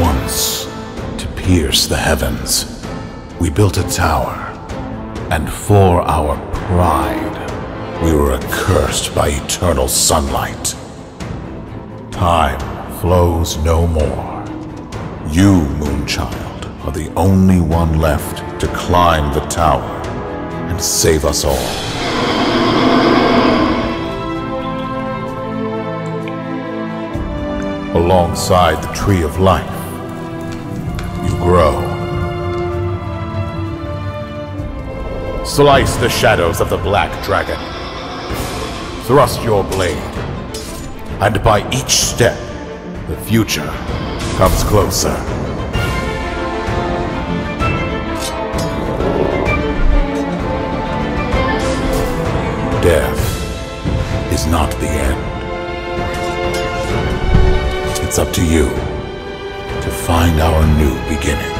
Once, to pierce the heavens, we built a tower, and for our pride, we were accursed by eternal sunlight. Time flows no more. You, Moonchild, are the only one left to climb the tower and save us all. Alongside the Tree of Life, you grow. Slice the shadows of the Black Dragon. Thrust your blade, and by each step, the future comes closer. Death is not the end. It's up to you to find our new beginning.